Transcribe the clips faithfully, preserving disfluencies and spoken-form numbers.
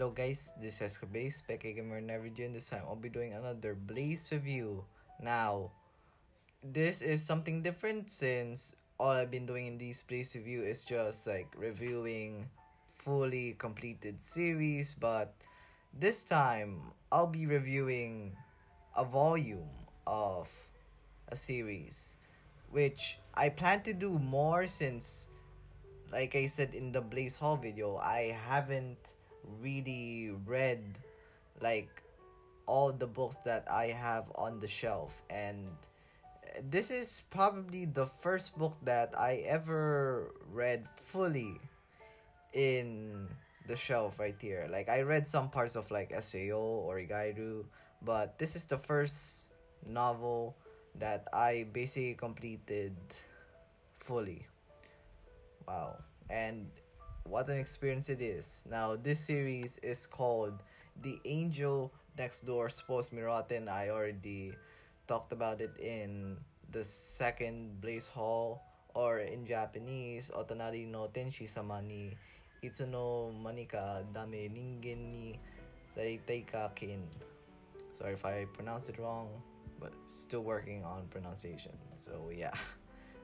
Hello guys, this is Blaze, back again with another video, and this time I'll be doing another Blaze review. Now, this is something different since all I've been doing in these Blaze review is just like reviewing fully completed series, but this time I'll be reviewing a volume of a series, which I plan to do more since, like I said in the Blaze haul video, I haven't really read like all the books that I have on the shelf, and this is probably the first book that I ever read fully in the shelf right here. Like, I read some parts of like S A O or Igairu, but this is the first novel that I basically completed fully. Wow, and what an experience it is. Now, this series is called The Angel Next Door Spoils Me Rotten. I already talked about it in the second Blaze haul, or in Japanese, otonari no tenshi samani its no manika dame ningen ni. Sorry if I pronounced it wrong, but still working on pronunciation, so yeah.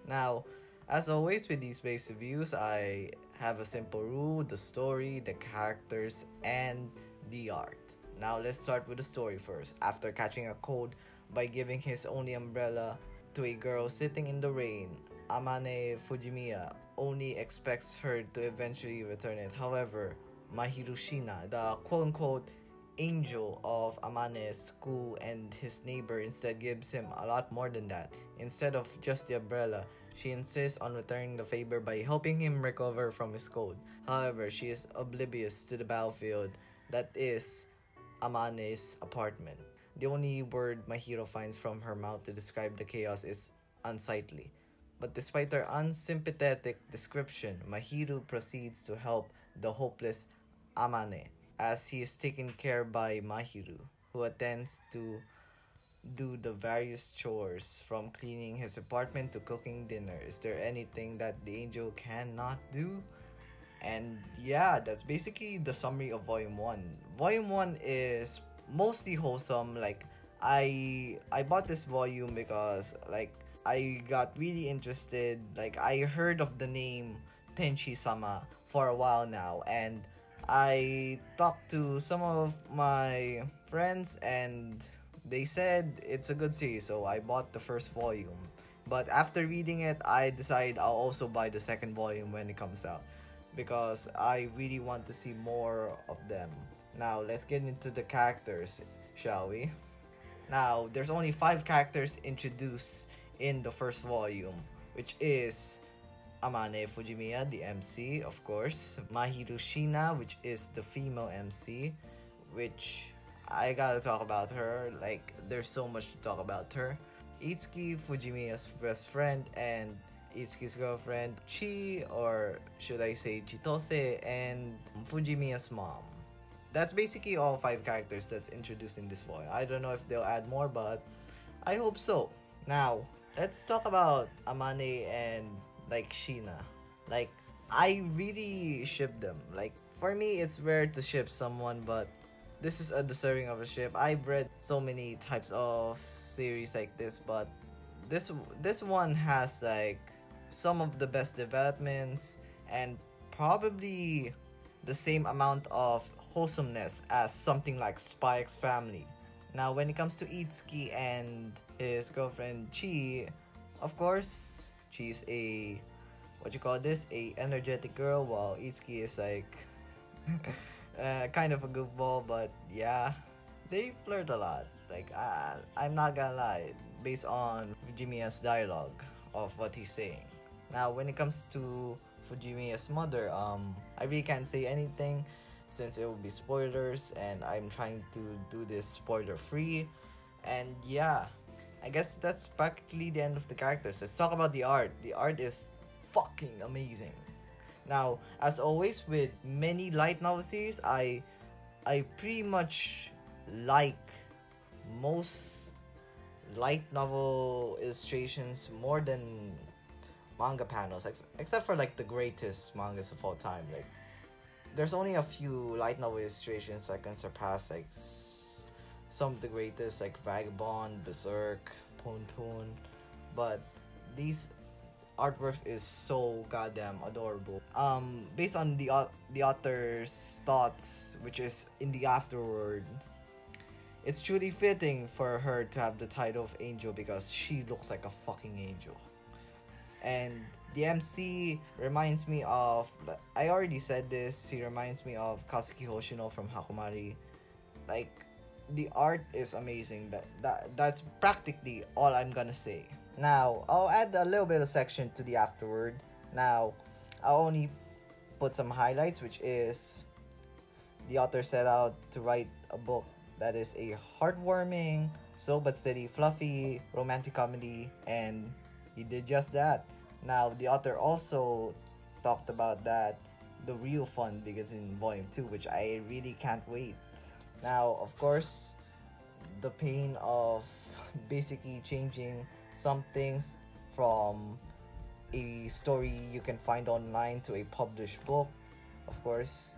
Now, as always with these Blaze reviews, I have a simple rule: the story, the characters, and the art. Now let's start with the story first. After catching a cold by giving his only umbrella to a girl sitting in the rain, Amane Fujimiya only expects her to eventually return it. However, Mahiru Shiina, the quote-unquote angel of Amane's school and his neighbor, instead gives him a lot more than that. Instead of just the umbrella, she insists on returning the favor by helping him recover from his cold. However, she is oblivious to the battlefield that is Amane's apartment. The only word Mahiro finds from her mouth to describe the chaos is unsightly. But despite her unsympathetic description, Mahiro proceeds to help the hopeless Amane, as he is taken care of by Mahiru, who attends to do the various chores, from cleaning his apartment to cooking dinner. Is there anything that the angel cannot do? And yeah, that's basically the summary of Volume one. Volume one is mostly wholesome. Like, I, I bought this volume because, like, I got really interested. Like, I heard of the name Tenshi-sama for a while now, and I talked to some of my friends and they said it's a good series, so I bought the first volume. But after reading it, I decided I'll also buy the second volume when it comes out, because I really want to see more of them. Now, let's get into the characters, shall we? Now, there's only five characters introduced in the first volume, which is Amane Fujimiya, the M C, of course. Mahiru Shiina, which is the female M C, which I gotta talk about her. Like, there's so much to talk about her. Itsuki, Fujimiya's best friend and Itsuki's girlfriend, Chi, or should I say Chitose, and Fujimiya's mom. That's basically all five characters that's introduced in this volume. I don't know if they'll add more, but I hope so. Now, let's talk about Amane and like Shiina. Like, I really ship them. Like, for me, it's rare to ship someone, but this is a deserving of a ship. I've read so many types of series like this, but this this one has like some of the best developments and probably the same amount of wholesomeness as something like Spy X Family. Now, when it comes to Itsuki and his girlfriend Chi, of course, she's a, what you call this, a energetic girl, while Itsuki is like uh, kind of a goofball. But yeah, they flirt a lot. Like, I, I'm not gonna lie, based on Fujimiya's dialogue of what he's saying. Now, when it comes to Fujimiya's mother, um, I really can't say anything since it will be spoilers, and I'm trying to do this spoiler free. And yeah, I guess that's practically the end of the characters. Let's talk about the art. The art is fucking amazing. Now, as always with many light novel series, I I pretty much like most light novel illustrations more than manga panels, ex except for like the greatest mangas of all time. Like, there's only a few light novel illustrations that can surpass like s some of the greatest, like Vagabond, Berserk, Pontoon, but these artworks is so goddamn adorable. Um, based on the uh, the author's thoughts, which is in the afterword, it's truly fitting for her to have the title of angel because she looks like a fucking angel. And the M C reminds me of, I already said this, he reminds me of Kazuki Hoshino from Hakumari. Like, the art is amazing. That, that that's practically all I'm gonna say. Now, I'll add a little bit of section to the afterword. Now, I'll only put some highlights, which is the author set out to write a book that is a heartwarming, slow but steady, fluffy, romantic comedy, and he did just that. Now, the author also talked about that the real fun begins in volume two, which I really can't wait. Now, of course, the pain of basically changing some things from a story you can find online to a published book. Of course,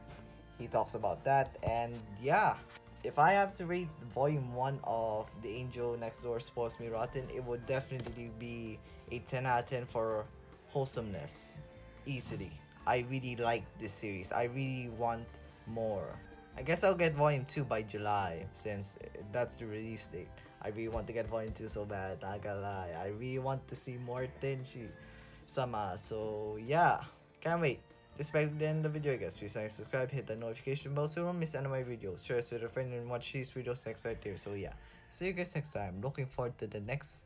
he talks about that. And yeah, if I have to rate volume one of The Angel Next Door Spoils Me Rotten, it would definitely be a ten out of ten for wholesomeness, easily. I really like this series. I really want more. I guess I'll get volume two by July, since that's the release date. I really want to get volume two so bad, not gonna lie. I really want to see more Tenshi-sama, so yeah, can't wait. That's back to the end of the video, guys. Please like, subscribe, hit that notification bell so you don't miss any of my videos. Share this with a friend and watch these videos next right there. So yeah, see you guys next time. Looking forward to the next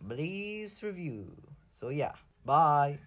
Blaze review. So yeah, bye!